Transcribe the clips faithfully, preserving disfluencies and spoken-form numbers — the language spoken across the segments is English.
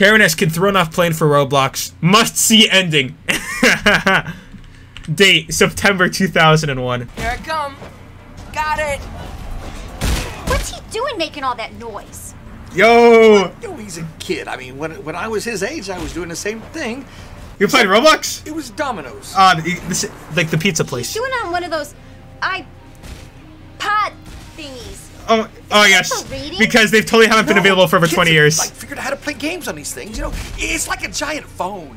Karen S. Kid thrown off plane for Roblox. Must see ending. Date, September two thousand one. Here I come. Got it. What's he doing making all that noise? Yo! Yo, he's a kid. I mean, when when I was his age, I was doing the same thing. You played Roblox? It was Domino's. Uh, this, like the pizza place. He's doing on one of those iPod thingies. Oh, oh yes, because they've totally haven't no, been available for over twenty years. Have, like, figured out how to play games on these things. You know, it's like a giant phone.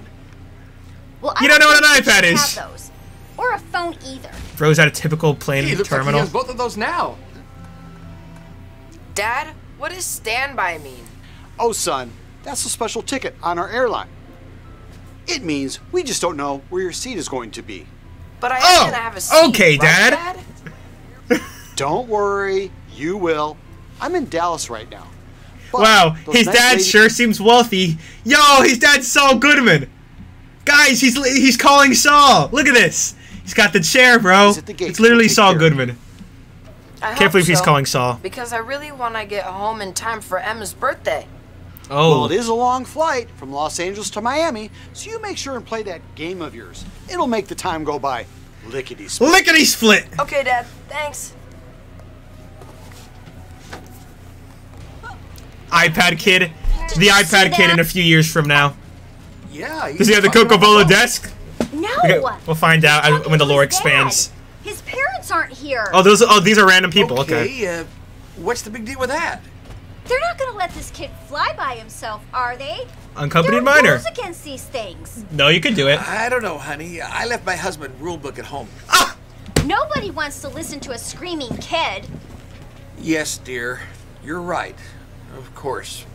Well, you I don't, don't know what an iPad is. Have those. Or a phone either. Throws out a typical plain hey, terminal. Like he has both of those now. Dad, what does stand by mean? Oh, son, that's a special ticket on our airline. It means we just don't know where your seat is going to be. But I am oh, gonna have a seat. Okay, right, Dad. Dad? Don't worry, you will. I'm in Dallas right now. But wow, his dad sure seems wealthy. Yo, his dad's Saul Goodman. Guys, he's he's calling Saul. Look at this. He's got the chair, bro. It's literally Saul Goodman. I can't believe so, he's calling Saul. Because I really want to get home in time for Emma's birthday. Oh. Well, it is a long flight from Los Angeles to Miami, so you make sure and play that game of yours. It'll make the time go by lickety-split. Lickety-split! Okay, Dad. Thanks. iPad kid. Did the iPad kid in a few years from now. Yeah. Does he have the Coca-Cola desk? No. Okay, we'll find out I, when the lore expands. Dad. His parents aren't here. Oh, those. Oh, these are random people. Okay. okay. Uh, what's the big deal with that? They're not gonna let this kid fly by himself, are they? Unaccompanied minor. There are rules against these things. No, you can do it. I don't know, honey. I left my husband's rule book at home. Ah! Nobody wants to listen to a screaming kid. Yes, dear. You're right. Of course.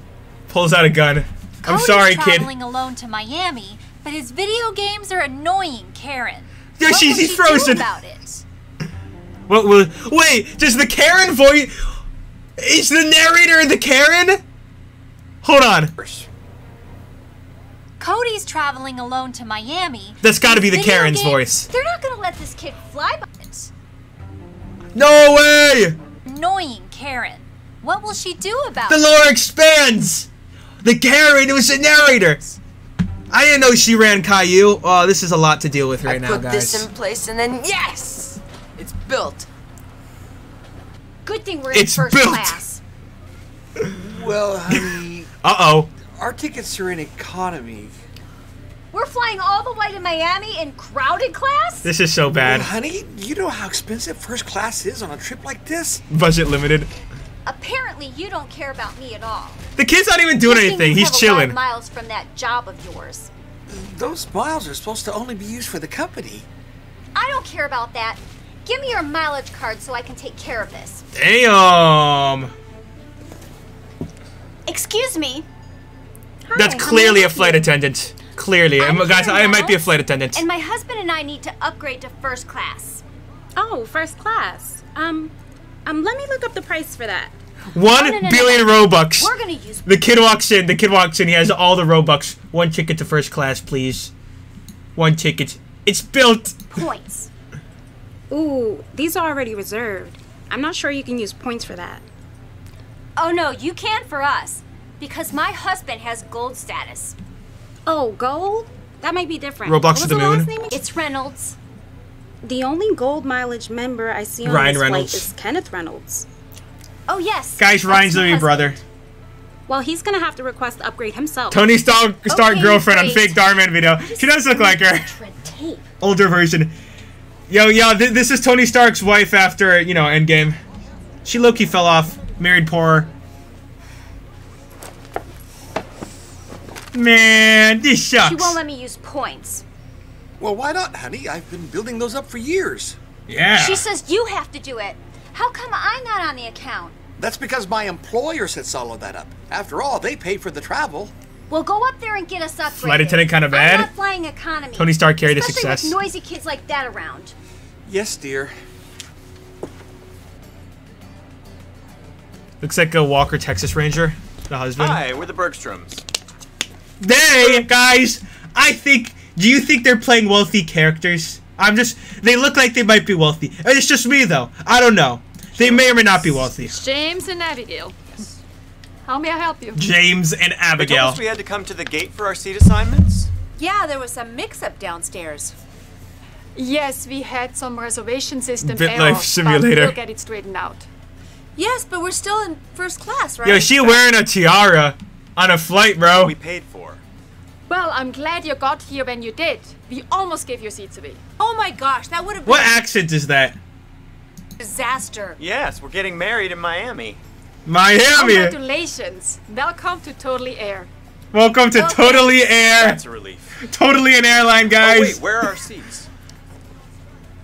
Pulls out a gun. I'm Cody's sorry, kid. Traveling alone to Miami, but his video games are annoying, Karen. Yeah, what she's will he's she frozen. Do about it? What will? Wait, does the Karen voice? Is the narrator the Karen? Hold on. Cody's traveling alone to Miami. That's got to be the Karen's games, voice. They're not gonna let this kid fly by it. No way. Annoying, Karen. What will she do about it? The lore expands. The Karen was the narrator. I didn't know she ran Caillou. Oh, this is a lot to deal with right I now, guys. I put this in place and then, yes! It's built. Good thing we're it's in first built. Class. Well, honey... Uh-oh. Our tickets are in economy. We're flying all the way to Miami in crowded class? This is so bad. Well, honey, you know how expensive first class is on a trip like this? Budget limited. Apparently, you don't care about me at all. The kid's not even doing anything. He's chilling. Miles from that job of yours. Those miles are supposed to only be used for the company. I don't care about that. Give me your mileage card so I can take care of this. Damn. Excuse me. Hi. That's clearly a flight attendant. Clearly, I'm guys, I might be a flight attendant. And my husband and I need to upgrade to first class. Oh, first class. Um, um, let me look up the price for that. One no, no, no, billion no, no. Robux. We're gonna use the kid walks in. The kid walks in. He has all the Robux. One ticket to first class, please. One ticket. It's built. Points. Ooh, these are already reserved. I'm not sure you can use points for that. Oh no, you can for us, because my husband has gold status. Oh, gold? That might be different. Roblox to the, the moon. Last name? It's Reynolds. The only gold mileage member I see on Ryan this Reynolds. Flight is Kenneth Reynolds. Oh, yes. Guys, Ryan's literally your brother. Well, he's going to have to request to upgrade himself. Tony Stark okay, girlfriend great. On fake Darman video. She does look like her. Tape? Older version. Yo, yo, th this is Tony Stark's wife after, you know, Endgame. She low-key fell off. Married poorer. Man, this sucks. She won't let me use points. Well, why not, honey? I've been building those up for years. Yeah. She says you have to do it. How come I'm not on the account? That's because my employer sets all of that up. After all, they pay for the travel. Well, go up there and get us upgraded. Flight attendant kind of bad. I'm not flying economy. Tony Stark carried a success. Especially with noisy kids like that around. Yes, dear. Looks like a Walker, Texas Ranger. The husband. Hi, we're the Bergstroms. Hey, guys. I think... Do you think they're playing wealthy characters? I'm just... They look like they might be wealthy. It's just me, though. I don't know. They may or may not be wealthy. James and Abigail. Yes. How may I help you? James and Abigail. They told us we had to come to the gate for our seat assignments? Yeah, there was some mix-up downstairs. Yes, we had some reservation system errors, simulator. We'll get it straightened out. Yes, but we're still in first class, right? Yo, she wearing a tiara on a flight, bro. We paid for. Well, I'm glad you got here when you did. We almost gave your seats away. Oh my gosh, that would have been... What accent is that? Disaster. Yes, we're getting married in Miami. Miami! Congratulations. Welcome to Totally Air. Welcome to Welcome. Totally Air. That's a relief. Totally an airline, guys. Oh, wait, where are our seats?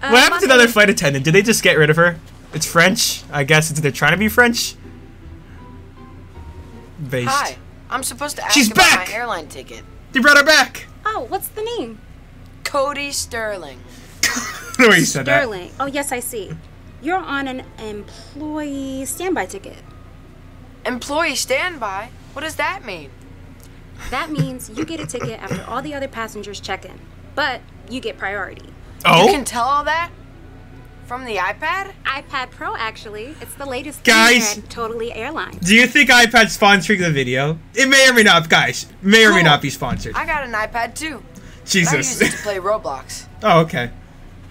What um, happened to the other flight attendant? Did they just get rid of her? It's French. I guess it's, they're trying to be French. Based. Hi. I'm supposed to ask She's about back. my airline ticket. They brought her back. Oh, what's the name? Cody Sterling. The way you said that. Sterling. Oh, yes, I see. You're on an employee standby ticket. Employee standby? What does that mean? That means you get a ticket after all the other passengers check in, but you get priority. Oh? You can tell all that? From the iPad? iPad Pro, actually. It's the latest guys, thing at Totally Airlines. Do you think iPad's sponsoring the video? It may or may not, guys. May or cool. may not be sponsored. I got an iPad too. Jesus. I use it to play Roblox. Oh, okay.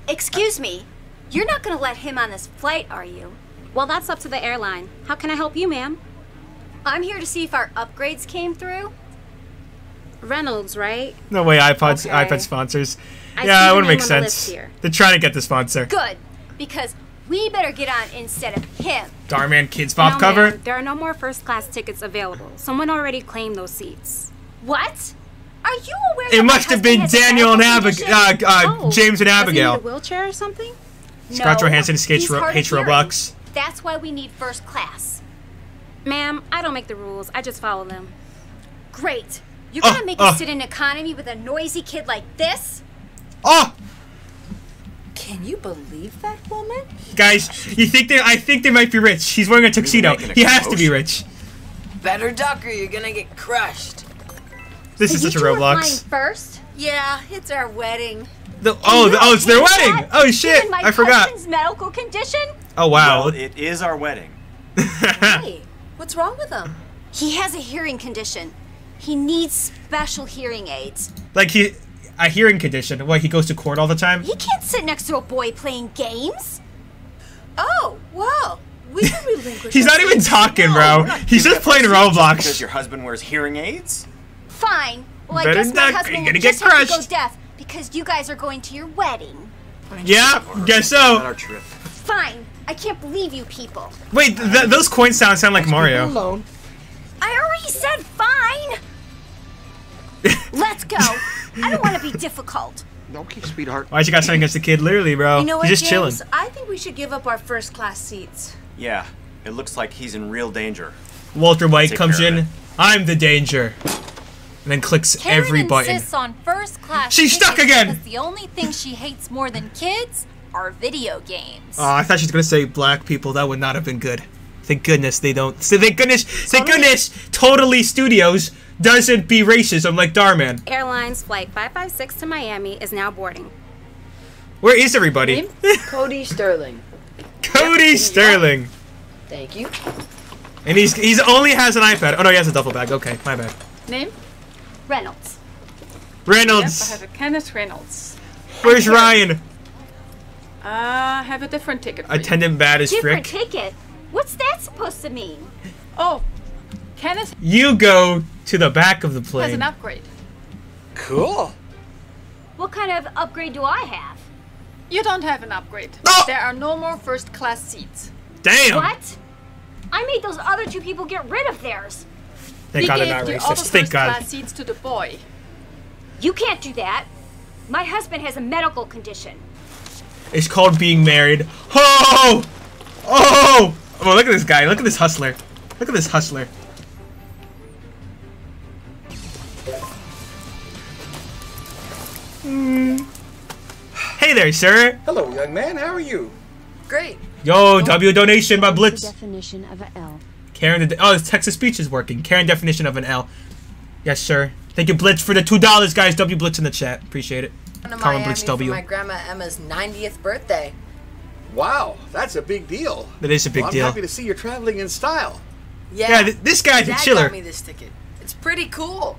Excuse me. You're not going to let him on this flight, are you? Well, that's up to the airline. How can I help you, ma'am? I'm here to see if our upgrades came through. Reynolds, right? No way, iPod's, okay. iPad sponsors. I yeah, it wouldn't make sense. The They're trying to get the sponsor. Good. Because we better get on instead of him. Darman Kids Pop no, cover. There are no more first class tickets available. Someone already claimed those seats. What? Are you aware? It that must have been Daniel and Abigail, uh, uh, oh, James and Abigail. Was he in a wheelchair or something? Scott no, Johansson hates ro Roblox. That's why we need first class. Ma'am, I don't make the rules. I just follow them. Great. You're gonna oh, make oh. us sit in economy with a noisy kid like this? Oh. Can you believe that woman? Guys, you think they? I think they might be rich. He's wearing a tuxedo. He has to be rich. Better duck or you're gonna get crushed. This is such a Roblox. First? Yeah, it's our wedding. The, oh, the, oh, it's their wedding. Oh shit, I forgot. Medical condition? Oh wow. Well, it is our wedding. Hey, what's wrong with him? He has a hearing condition. He needs special hearing aids. Like he. A hearing condition. What, he goes to court all the time? He can't sit next to a boy playing games. Oh, well, we can relinquish. He's not even talking, bro. No, He's just playing Roblox. Because your husband wears hearing aids? Fine. Well, I Better guess my husband will just have to go deaf because you guys are going to your wedding. Yeah, guess so. Our trip. Fine. I can't believe you people. Wait, th th those coin sounds sound like Mario. Alone. I already said fine. Let's go. I don't want to be difficult. Don't keep sweetheart. Why'd you got something against the kid? Literally, bro. You know what, he's just James, chilling. I think we should give up our first class seats. Yeah, it looks like he's in real danger. Walter White Take comes in. I'm the danger. And then clicks Karen every button. On first class She's stuck again. The only thing she hates more than kids are video games. Oh, I thought she was gonna say black people. That would not have been good. Thank goodness they don't. So thank goodness. Thank goodness. Totally Studios doesn't be racism like Darman. Airlines flight five five six to Miami is now boarding. Where is everybody? Cody Sterling. Cody yep. Sterling. Thank you. And he's he's only has an iPad. Oh no, he has a duffel bag. Okay, my bad. Name? Reynolds. Reynolds. Yep, I have a Kenneth Reynolds. Where's Ryan? I uh, have a different ticket. For Attendant you. bad as different frick. ticket. What's that supposed to mean? Oh, Kenneth. You go to the back of the plane. Has an upgrade. Cool. What kind of upgrade do I have? You don't have an upgrade. Oh! There are no more first class seats. Damn. What? I made those other two people get rid of theirs. Thank we God they're not the racist. Thank God. First class seats to the boy. You can't do that. My husband has a medical condition. It's called being married. Oh! Oh! Oh, look at this guy. Look at this hustler. Look at this hustler. Mm. Hey there, sir. Hello, young man. How are you? Great. Yo, W donation by Blitz. Definition of an L. Karen, oh, this Texas speech is working. Karen, definition of an L. Yes, sir. Thank you, Blitz, for the two dollars, guys. W Blitz in the chat. Appreciate it. Colin Blitz W. My grandma Emma's ninetieth birthday. Wow, that's a big deal. That is a big well, I'm deal. I'm happy to see you're traveling in style. Yeah, yeah th this guy's Dad a chiller. Dad got me this ticket. It's pretty cool.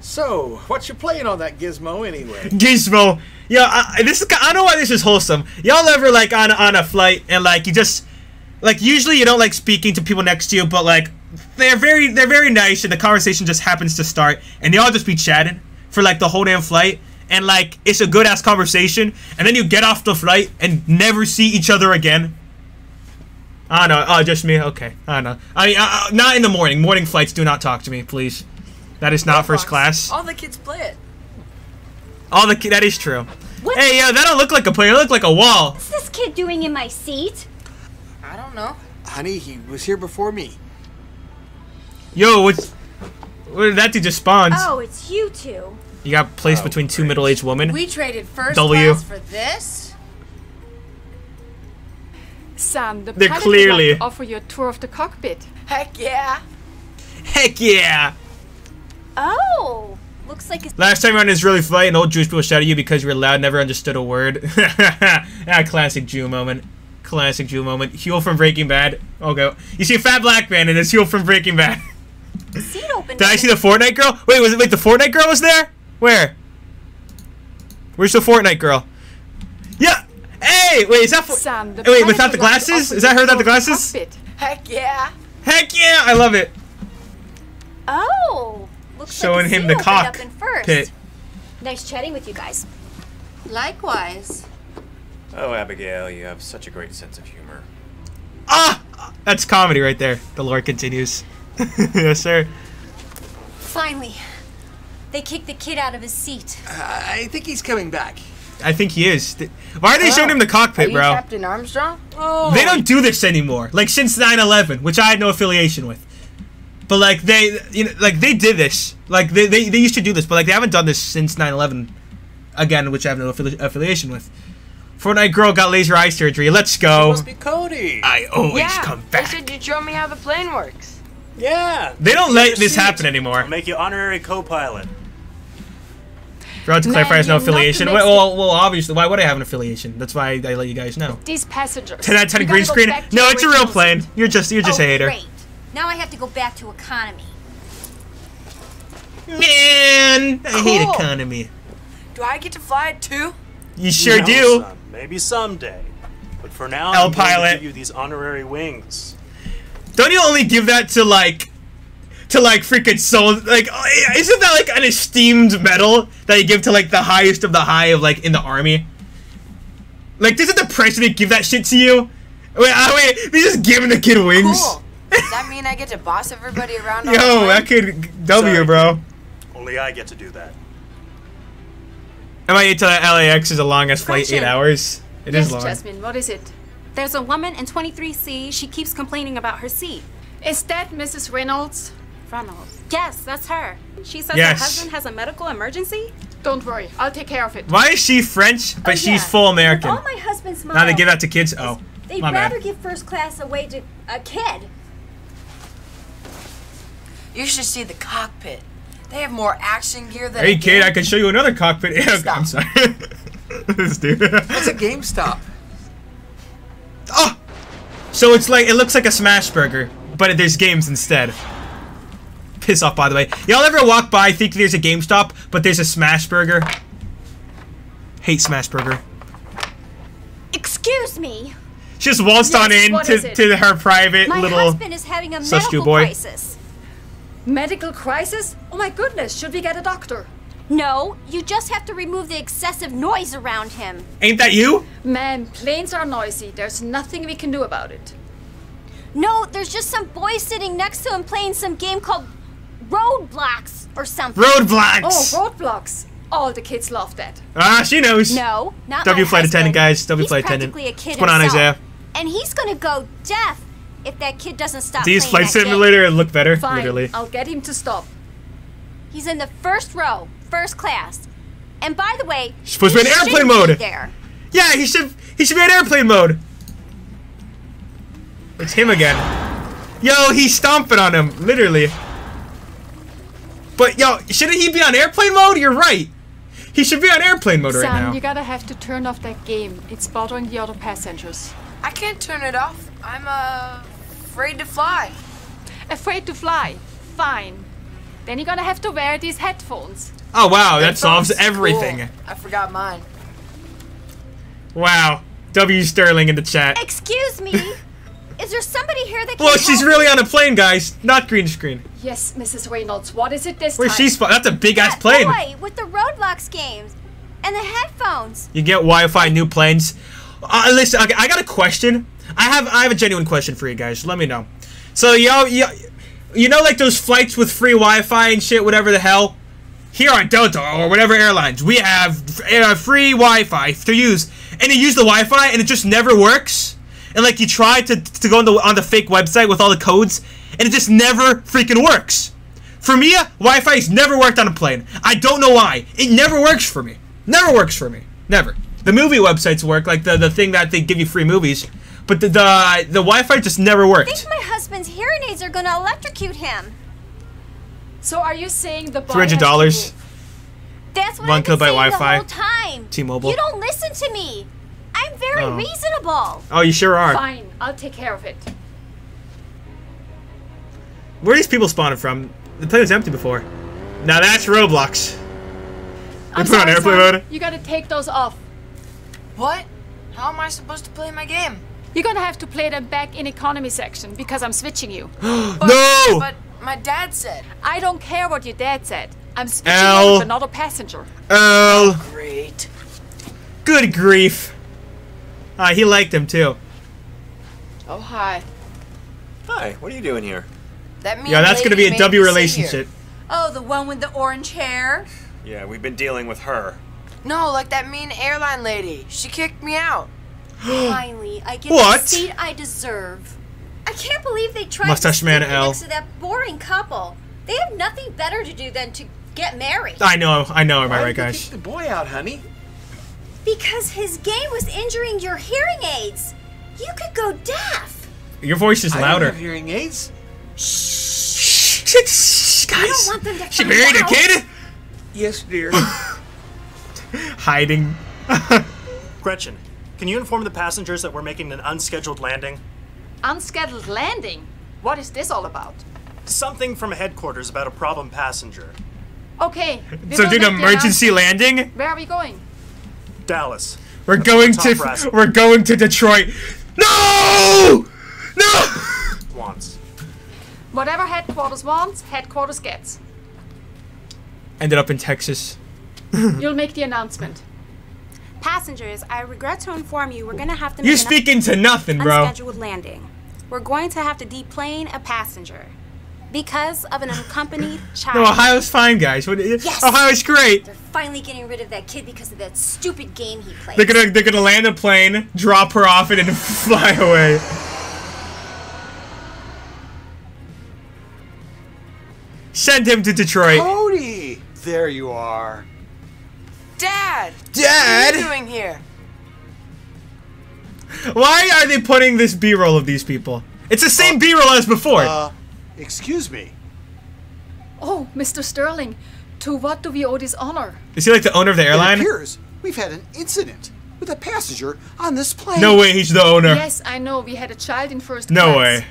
So, what you playing on that gizmo anyway? Gizmo. Yeah, I, this is, I know why this is wholesome. Y'all ever, like, on, on a flight and, like, you just... Like, usually you don't like speaking to people next to you, but, like, they're very they're very nice, and the conversation just happens to start, and they all just be chatting for, like, the whole damn flight, and, like, it's a good-ass conversation, and then you get off the flight and never see each other again. I don't know. Oh, just me? Okay. I don't know. I mean, I, I, not in the morning. Morning flights, do not talk to me, please. That is not Roadblocks. First class. All the kids play it. All the ki That is true. What? Hey, yeah, that don't look like a player. It look like a wall. What's this kid doing in my seat? I don't know. Honey, he was here before me. Yo, what's... Where did that dude just spawn? Oh, it's you two. You got placed oh, between two great. middle-aged women. We traded first w. class for this? Sam, the They're pilot clearly... would like to offer you a tour of the cockpit. Heck yeah. Heck yeah. Oh. Looks like it's... Last time on an Israeli flight, an old Jewish people shouted at you because you were loud, never understood a word. Ah, classic Jew moment. Classic Jew moment. Huel from Breaking Bad. Okay. You see a fat black man and it's Huel from Breaking Bad. Did I see the Fortnite girl? Wait, was it wait the Fortnite girl was there? Where? Where's the Fortnite girl? Yeah! Hey! Wait, is that for Sam, the wait, without the glasses? Is that her without the glasses? Heck yeah. Heck yeah! I love it. Oh. Looks Showing like him the cock first. pit. Nice chatting with you guys. Likewise. Oh, Abigail, you have such a great sense of humor. Ah! That's comedy right there. The lore continues. Yes, sir. Finally. They kicked the kid out of his seat. Uh, I think he's coming back. I think he is. Why are they oh, showing him the cockpit, are you bro? Captain Armstrong? Oh. They don't do this anymore. Like, since nine eleven, which I had no affiliation with. But, like, they you know, like they did this. Like, they, they, they used to do this, but, like, they haven't done this since nine eleven. Again, which I have no affili affiliation with. Fortnite girl got laser eye surgery. Let's go. It must be Cody. I always yeah, come back. They said you'd show me how the plane works. Yeah. They don't let this happen it. anymore. I'll make you honorary co-pilot. Bro, to Man, clarify, there's no affiliation. Well, well, well, obviously, why would I have an affiliation? That's why I let you guys know. These passengers. Did I turn a green screen? No, it's a real plane. Seat. You're just, you're just oh, a hater. Great. Now I have to go back to economy. Man, cool. I hate economy. Do I get to fly it too? You sure no, do. Son. Maybe someday, but for now, I'll give you these honorary wings. Don't you only give that to like, to like freaking soul? Like, isn't that like an esteemed medal that you give to like the highest of the high of like in the army? Like, doesn't the president give that shit to you? Wait, oh, wait, they just giving the kid wings. Cool. Does that mean I get to boss everybody around? All Yo, that kid W, Sorry. bro. Only I get to do that. M I A to L A X is a long-ass flight, eight hours. It yes, is long. Jasmine, what is it? There's a woman in twenty-three C. She keeps complaining about her seat. Is that Missus Reynolds? Reynolds. Yes, that's her. She says yes. her husband has a medical emergency. Don't worry, I'll take care of it. Why is she French, but oh, she's yeah. full American? All my husband's mom. Now they give that to kids? Oh, They'd my rather bad. give first class away to a kid. You should see the cockpit. They have more action gear than. Hey, kid, I can show you another cockpit. GameStop. I'm sorry. This dude. That's a GameStop. Oh! So it's like, it looks like a Smashburger, but there's games instead. Piss off, by the way. Y'all ever walk by, think there's a GameStop, but there's a Smashburger? Hate Smashburger. Excuse me. She just waltzed yes, on in to, to her private My little. My husband is having a medical boy. crisis. Medical crisis? Oh my goodness, should we get a doctor? No, you just have to remove the excessive noise around him. Ain't that you? Man, planes are noisy. There's nothing we can do about it. No, there's just some boy sitting next to him playing some game called Roadblocks or something. Roadblocks! Oh, Roadblocks. All the kids love that. Ah, she knows. No, not W flight attendant, guys. W flight attendant. He's practically a kid himself. What's going on, Isaiah? And he's going to go deaf. If that kid doesn't stop These flight simulator and look better, Fine, literally. I'll get him to stop. He's in the first row, first class. And by the way, he's supposed to be in airplane mode. There. Yeah, he should he should be in airplane mode. It's him again. Yo, he's stomping on him, literally. But yo, shouldn't he be on airplane mode? You're right. He should be on airplane mode Sam, right now. Sam, you gotta have to turn off that game. It's bothering the other passengers. I can't turn it off. I'm, uh... afraid to fly. afraid to fly. Fine. Then you're gonna have to wear these headphones. Oh wow, that solves everything. Cool. I forgot mine. Wow. W Sterling in the chat. Excuse me. Is there somebody here that can Well, she's really on a plane, guys. Not green screen. Yes, Missus Reynolds. What is it this Wait, time? She's That's a big-ass plane. Boy, with the Roadblocks games and the headphones. You get Wi-Fi, new planes. Uh, listen, okay, I got a question. I have I have a genuine question for you guys. Let me know. So, yo, yo, you know, like those flights with free Wi-Fi and shit, whatever the hell? Here on Delta or whatever airlines, we have uh, free Wi-Fi to use. And you use the Wi-Fi and it just never works. And like you try to to go on the on the fake website with all the codes, and it just never freaking works. For me, Wi-Fi's never worked on a plane. I don't know why. It never works for me. Never works for me. Never. The movie websites work, like the the thing that they give you free movies, but the the, the Wi-Fi just never worked. I think my husband's hearing aids are gonna electrocute him. So are you saying the three hundred dollars? That's what I've been saying the whole time. T-Mobile. You don't listen to me. I'm very oh. reasonable. Oh, you sure are. Fine, I'll take care of it. Where are these people spawning from? The plane was empty before. Now that's Roblox. I'm sorry, on airplane mode. You gotta take those off. What? How am I supposed to play my game? You're gonna have to play them back in economy section because I'm switching you. but, no! But my dad said. I don't care what your dad said. I'm switching you with another passenger. L. Great. Good grief. Ah, uh, he liked him too. Oh hi. Hi. What are you doing here? That means yeah, that's gonna be a W relationship. Oh, the one with the orange hair. Yeah, we've been dealing with her. No, like that mean airline lady. She kicked me out. Finally, I get what? the seat I deserve. I can't believe they tried Mustache to man L. next to that boring couple. They have nothing better to do than to get married. I know, I know. Am I right, guys? Kick the boy out, honey. Because his game was injuring your hearing aids. You could go deaf. Your voice is louder. I don't have hearing aids. Shh. Shh, shh, guys. I don't want them to she married out. a kid? Yes, dear. Hiding. Gretchen, can you inform the passengers that we're making an unscheduled landing? Unscheduled landing? What is this all about? Something from headquarters about a problem passenger. Okay. So doing an emergency landing? Where are we going? Dallas. We're going to brass. We're going to Detroit. No! No! Wants. Whatever headquarters wants, headquarters gets. Ended up in Texas. You'll make the announcement. Passengers, I regret to inform you we're going to have to make You're speaking to nothing, bro. Unscheduled landing. We're going to have to deplane a passenger because of an unaccompanied child. No, Ohio's fine, guys. What, yes. Ohio's great. They're finally getting rid of that kid because of that stupid game he played. They're gonna, they're gonna land a plane, drop her off it, and fly away. Send him to Detroit. Cody, there you are. Dad. Dad. What are you doing here? Why are they putting this B-roll of these people? It's the same uh, B-roll as before. Uh, Excuse me. Oh, Mister Sterling, to what do we owe this honor? Is he like the owner of the airline? It appears we've had an incident with a passenger on this plane. No way he's the owner. Yes, I know. We had a child in first class. No way.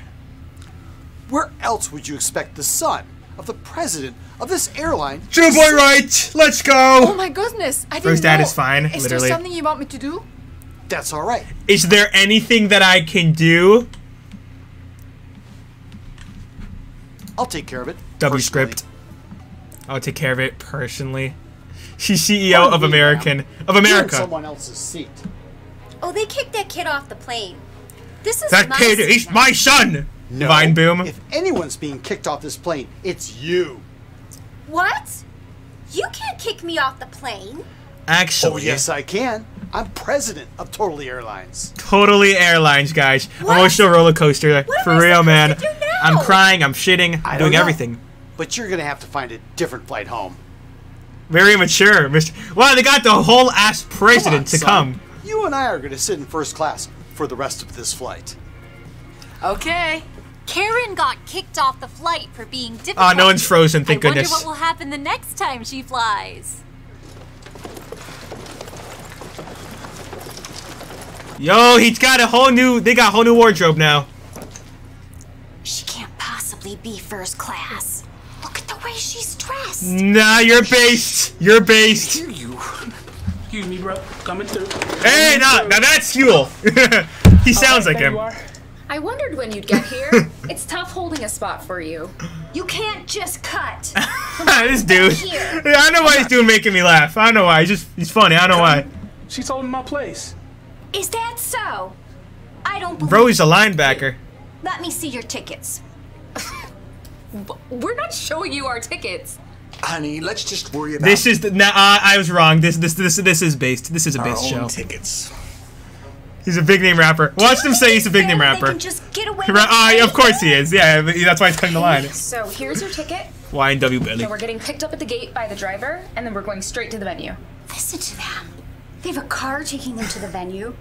Where else would you expect the son of the president of this airline? True boy right. Let's go. Oh my goodness. I didn't know. His dad is fine, literally. Is there something you want me to do? That's all right. Is there anything that I can do? I'll take care of it. W script. I'll take care of it personally. She's C E O of American of America. Someone else's seat. Oh, they kicked that kid off the plane. This is that kid. He's my son. No, Vine boom. If anyone's being kicked off this plane, it's you. What? You can't kick me off the plane. Actually, oh yes, I can. I'm president of Totally Airlines. Totally Airlines, guys. What? Emotional roller coaster. What For real, man. I'm crying, I'm shitting, I'm doing know, everything. But you're going to have to find a different flight home. Very mature, Mister Wow, they got the whole ass president on, to son. come. You and I are going to sit in first class for the rest of this flight. Okay. Karen got kicked off the flight for being difficult. Oh, uh, no one's frozen, thank I goodness. I wonder what will happen the next time she flies. Yo, he's got a whole new, they got a whole new wardrobe now. She can't possibly only be first class. Look at the way she's dressed. Nah, you're based. You're based. You. Excuse me, bro. Coming through. Hey, now, nah, now that's Huel. He sounds right, like him. I wondered when you'd get here. It's tough holding a spot for you. You can't just cut. This dude. Here. I know why he's doing making me laugh. I don't know why. He's just he's funny. I don't know why. She's holding my place. Is that so? I don't believe. Bro, he's a linebacker. Let me see your tickets. We're not showing you our tickets. Honey, let's just worry about. This is the, nah, I was wrong. This this this this is based. This is a based show. Our own tickets. He's a big name rapper. Watch them say he's a big name rapper. Can just get away with uh, of course he is. Yeah, that's why he's cutting the line. So here's your ticket. Y N W Billy. So we're getting picked up at the gate by the driver, and then we're going straight to the venue. Listen to them. They have a car taking them to the venue.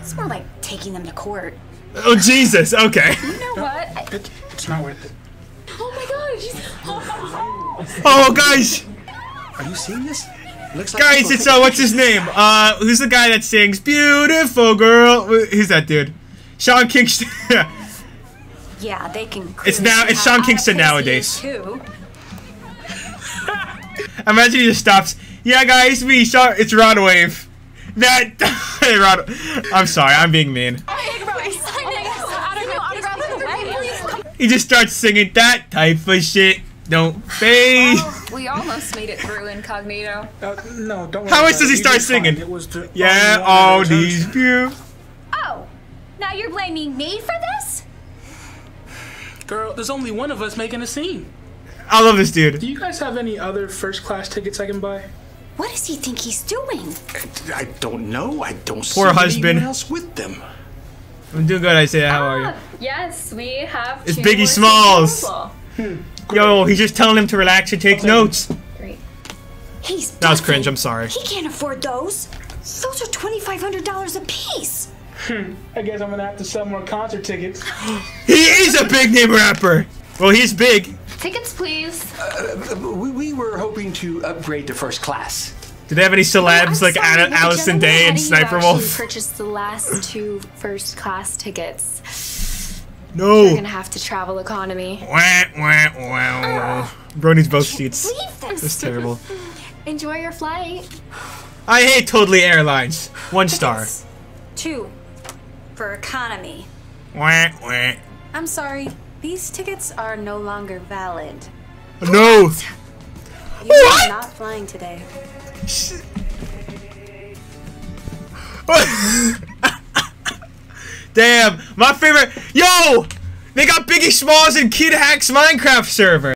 It's more like taking them to court. Oh Jesus! Okay. You know what? It, it's not worth it. Oh my gosh! Oh, oh gosh! Are you seeing this? Looks like guys, it's uh, what's his name? Uh, who's the guy that sings "Beautiful Girl"? Who's that dude? Sean Kingston. Yeah, they can. It's now. It's Sean Kingston nowadays. Too. Imagine he just stops. Yeah, guys, we Sean. It's Rod Wave. That Rod. I'm sorry, I'm being mean. He just starts singing that type of shit. Don't fade. Well, we almost made it through incognito. Uh, no, don't worry. How much does he start singing? It was yeah, all these views. Oh, now you're blaming me for this? Girl, there's only one of us making a scene. I love this dude. Do you guys have any other first class tickets I can buy? What does he think he's doing? I don't know. I don't see anyone else with them. I'm doing good, Isaiah. How ah, are you? Yes, we have. It's Biggie Smalls. Hmm. Yo, he's just telling him to relax and take okay. notes. Great. He's that was cringe, I'm sorry. He can't afford those. Those are twenty-five hundred dollars a piece. Hmm. I guess I'm going to have to sell more concert tickets. He is a big name rapper. Well, he's big. Tickets, please. Uh, we, we were hoping to upgrade to first class. Do they have any celebs no, like sorry, Ad Allison Day and Sniper Wolf? Purchased the last two first class tickets. No. You're gonna have to travel economy. Wah, wah, wah. Bro needs both seats. That's terrible. Enjoy your flight. I hate Totally Airlines. One star. Two. For economy. Wah, wah. I'm sorry. These tickets are no longer valid. No. You what? Are not flying today. Damn, my favorite. Yo, they got Biggie Smalls and Kid Hack's Minecraft server.